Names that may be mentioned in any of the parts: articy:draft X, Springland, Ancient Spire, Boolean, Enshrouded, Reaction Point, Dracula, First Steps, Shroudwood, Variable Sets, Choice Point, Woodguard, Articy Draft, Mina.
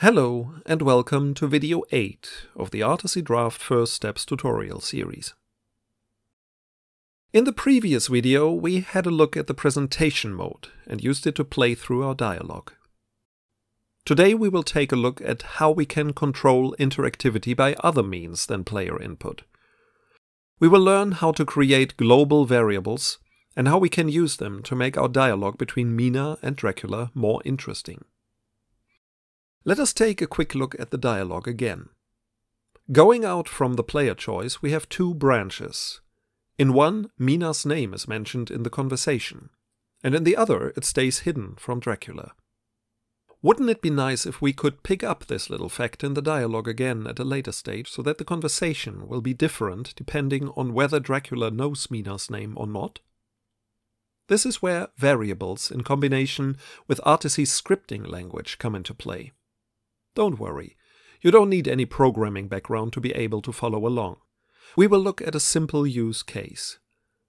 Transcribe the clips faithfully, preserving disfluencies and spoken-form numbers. Hello and welcome to video eight of the Articy Draft First Steps tutorial series. In the previous video we had a look at the presentation mode and used it to play through our dialogue. Today we will take a look at how we can control interactivity by other means than player input. We will learn how to create global variables and how we can use them to make our dialogue between Mina and Dracula more interesting. Let us take a quick look at the dialogue again. Going out from the player choice, we have two branches. In one, Mina's name is mentioned in the conversation, and in the other it stays hidden from Dracula. Wouldn't it be nice if we could pick up this little fact in the dialogue again at a later stage, so that the conversation will be different depending on whether Dracula knows Mina's name or not? This is where variables in combination with Articy's scripting language come into play. Don't worry, you don't need any programming background to be able to follow along. We will look at a simple use case.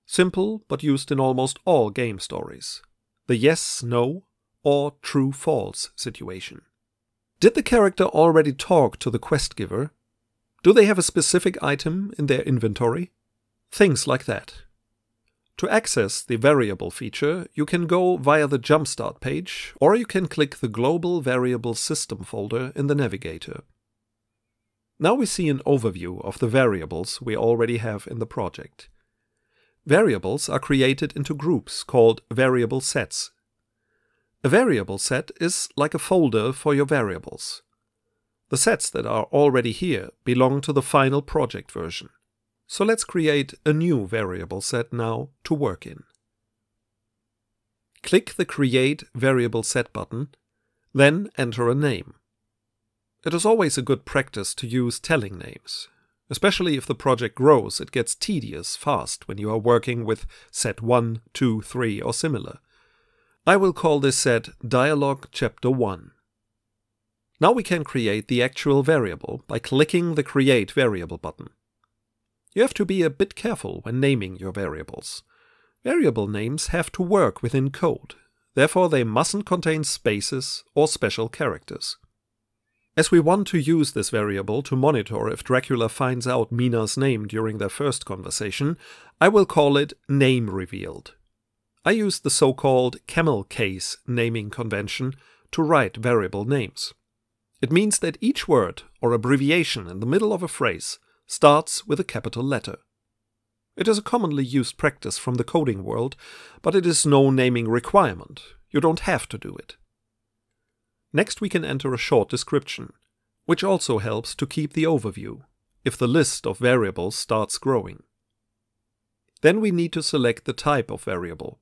Simple, but used in almost all game stories. The yes, no, or true, false situation. Did the character already talk to the quest giver? Do they have a specific item in their inventory? Things like that. To access the variable feature, you can go via the Jumpstart page, or you can click the Global Variable System folder in the navigator. Now we see an overview of the variables we already have in the project. Variables are created into groups called variable sets. A variable set is like a folder for your variables. The sets that are already here belong to the final project version. So let's create a new variable set now to work in. Click the Create Variable Set button, then enter a name. It is always a good practice to use telling names. Especially if the project grows, it gets tedious fast when you are working with set one, two, three or similar. I will call this set Dialogue Chapter one. Now we can create the actual variable by clicking the Create Variable button. You have to be a bit careful when naming your variables. Variable names have to work within code, therefore they mustn't contain spaces or special characters. As we want to use this variable to monitor if Dracula finds out Mina's name during their first conversation, I will call it Name Revealed. I used the so-called camel case naming convention to write variable names. It means that each word or abbreviation in the middle of a phrase starts with a capital letter. It is a commonly used practice from the coding world, but it is no naming requirement. You don't have to do it. Next we can enter a short description, which also helps to keep the overview, if the list of variables starts growing. Then we need to select the type of variable.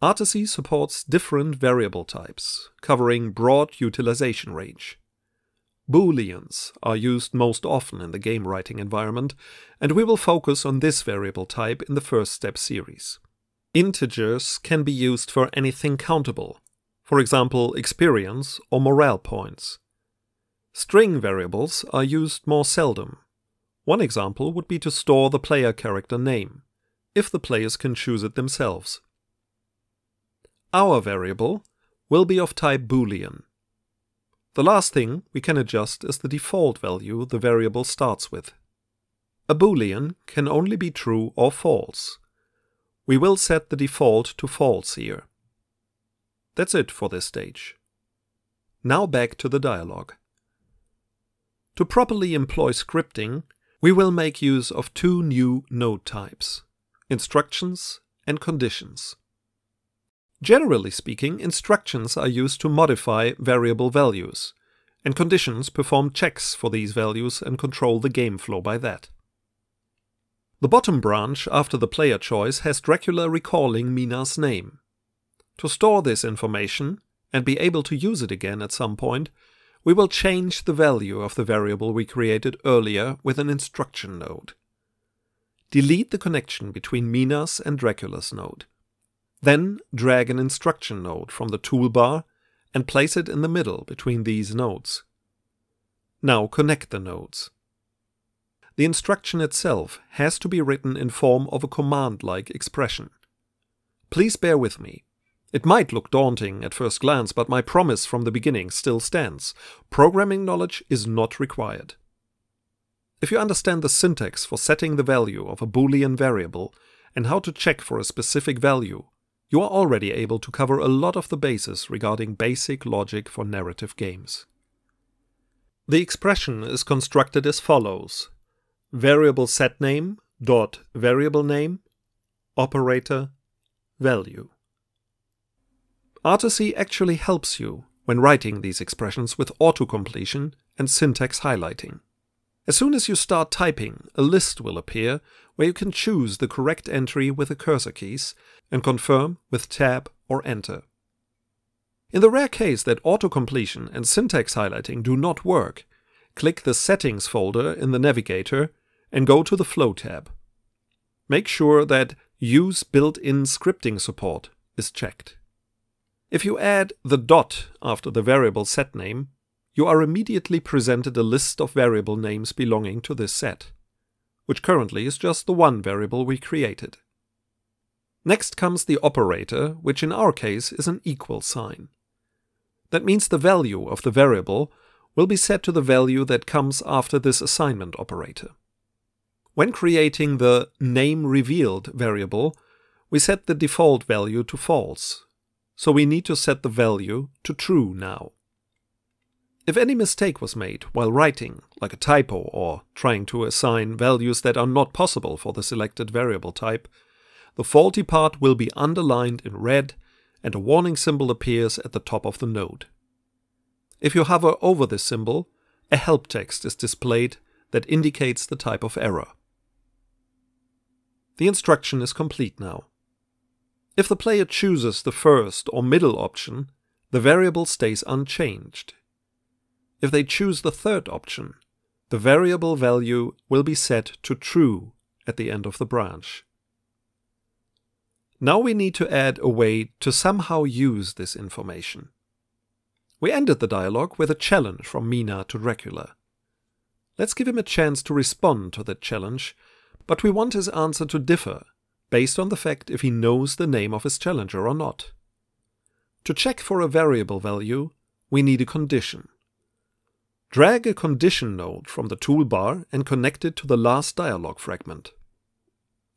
Articy supports different variable types, covering broad utilization range. Booleans are used most often in the game writing environment, and we will focus on this variable type in the first step series. Integers can be used for anything countable, for example experience or morale points. String variables are used more seldom. One example would be to store the player character name, if the players can choose it themselves. Our variable will be of type Boolean. The last thing we can adjust is the default value the variable starts with. A Boolean can only be true or false. We will set the default to false here. That's it for this stage. Now back to the dialogue. To properly employ scripting, we will make use of two new node types: instructions and conditions. Generally speaking, instructions are used to modify variable values, and conditions perform checks for these values and control the game flow by that. The bottom branch after the player choice has Dracula recalling Mina's name. To store this information, and be able to use it again at some point, we will change the value of the variable we created earlier with an instruction node. Delete the connection between Mina's and Dracula's node. Then drag an instruction node from the toolbar and place it in the middle between these nodes. Now connect the nodes. The instruction itself has to be written in form of a command-like expression. Please bear with me. It might look daunting at first glance, but my promise from the beginning still stands. Programming knowledge is not required. If you understand the syntax for setting the value of a Boolean variable and how to check for a specific value, you are already able to cover a lot of the bases regarding basic logic for narrative games. The expression is constructed as follows: variable setName dot variable name operator value. Articy actually helps you when writing these expressions with autocompletion and syntax highlighting. As soon as you start typing, a list will appear where you can choose the correct entry with the cursor keys and confirm with Tab or Enter. In the rare case that autocompletion and syntax highlighting do not work, click the Settings folder in the navigator and go to the Flow tab. Make sure that Use built-in scripting support is checked. If you add the dot after the variable set name, you are immediately presented a list of variable names belonging to this set, which currently is just the one variable we created. Next comes the operator, which in our case is an equal sign. That means the value of the variable will be set to the value that comes after this assignment operator. When creating the nameRevealed variable, we set the default value to false. So we need to set the value to true now. If any mistake was made while writing, like a typo or trying to assign values that are not possible for the selected variable type, the faulty part will be underlined in red and a warning symbol appears at the top of the node. If you hover over this symbol, a help text is displayed that indicates the type of error. The instruction is complete now. If the player chooses the first or middle option, the variable stays unchanged. If they choose the third option, the variable value will be set to true at the end of the branch. Now we need to add a way to somehow use this information. We ended the dialogue with a challenge from Mina to Dracula. Let's give him a chance to respond to that challenge, but we want his answer to differ based on the fact if he knows the name of his challenger or not. To check for a variable value, we need a condition. Drag a condition node from the toolbar and connect it to the last dialog fragment.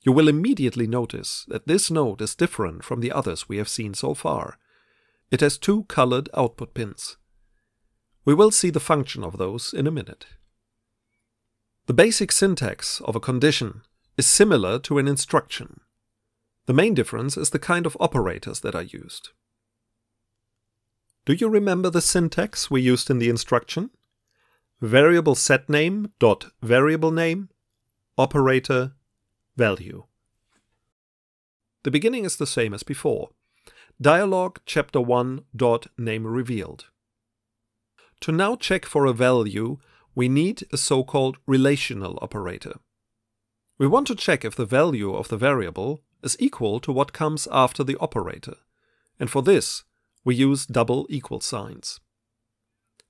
You will immediately notice that this node is different from the others we have seen so far. It has two colored output pins. We will see the function of those in a minute. The basic syntax of a condition is similar to an instruction. The main difference is the kind of operators that are used. Do you remember the syntax we used in the instruction? Variable setName dot variable name operator value. The beginning is the same as before. Dialog chapter one dot name revealed. To now check for a value, we need a so-called relational operator. We want to check if the value of the variable is equal to what comes after the operator, and for this we use double equal signs.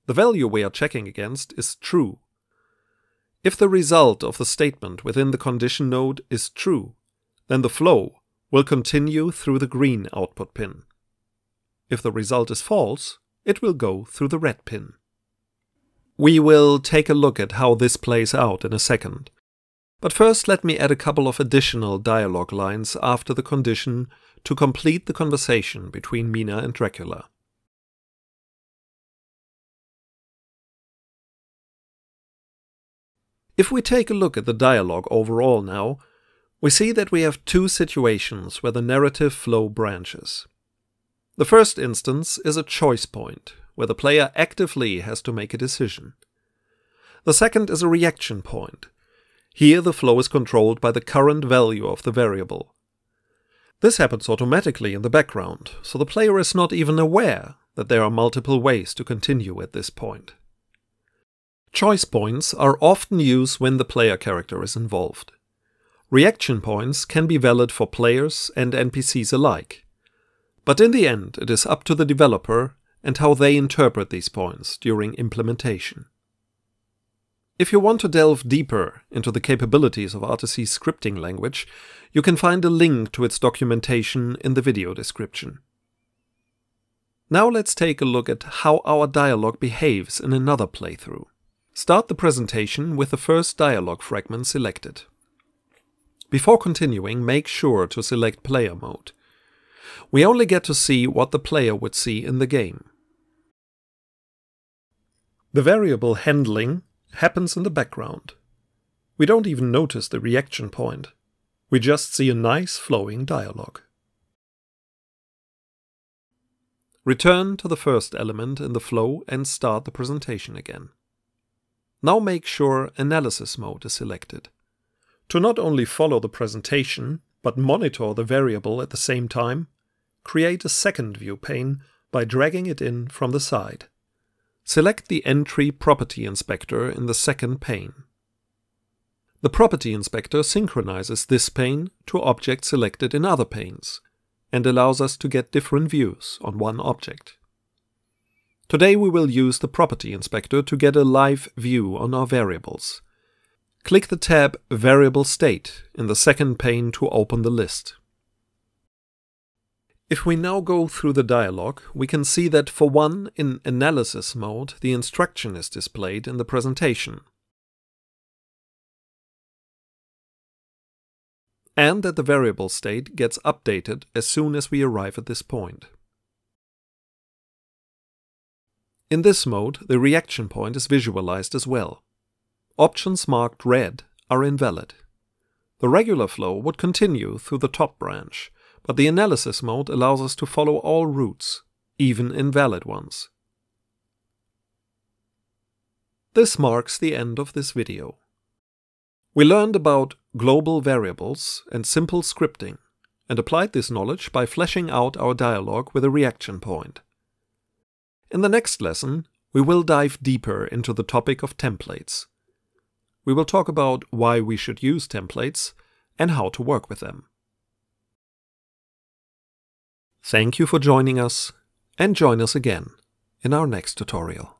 The value we are checking against is true. If the result of the statement within the condition node is true, then the flow will continue through the green output pin. If the result is false, it will go through the red pin. We will take a look at how this plays out in a second. But first let me add a couple of additional dialogue lines after the condition to complete the conversation between Mina and Dracula. If we take a look at the dialogue overall now, we see that we have two situations where the narrative flow branches. The first instance is a choice point, where the player actively has to make a decision. The second is a reaction point. Here the flow is controlled by the current value of the variable. This happens automatically in the background, so the player is not even aware that there are multiple ways to continue at this point. Choice points are often used when the player character is involved. Reaction points can be valid for players and N P Cs alike. But in the end, it is up to the developer and how they interpret these points during implementation. If you want to delve deeper into the capabilities of Articy's scripting language, you can find a link to its documentation in the video description. Now let's take a look at how our dialogue behaves in another playthrough. Start the presentation with the first dialogue fragment selected. Before continuing, make sure to select player mode. We only get to see what the player would see in the game. The variable handling happens in the background. We don't even notice the reaction point. We just see a nice flowing dialogue. Return to the first element in the flow and start the presentation again. Now make sure analysis mode is selected. To not only follow the presentation, but monitor the variable at the same time, create a second view pane by dragging it in from the side. Select the Entry Property Inspector in the second pane. The Property Inspector synchronizes this pane to objects selected in other panes, and allows us to get different views on one object. Today we will use the Property Inspector to get a live view on our variables. Click the tab Variable State in the second pane to open the list. If we now go through the dialog, we can see that for one, in analysis mode, the instruction is displayed in the presentation. And that the variable state gets updated as soon as we arrive at this point. In this mode, the reaction point is visualized as well. Options marked red are invalid. The regular flow would continue through the top branch, but the analysis mode allows us to follow all routes, even invalid ones. This marks the end of this video. We learned about global variables and simple scripting, and applied this knowledge by fleshing out our dialogue with a reaction point. In the next lesson, we will dive deeper into the topic of templates. We will talk about why we should use templates and how to work with them. Thank you for joining us, and join us again in our next tutorial.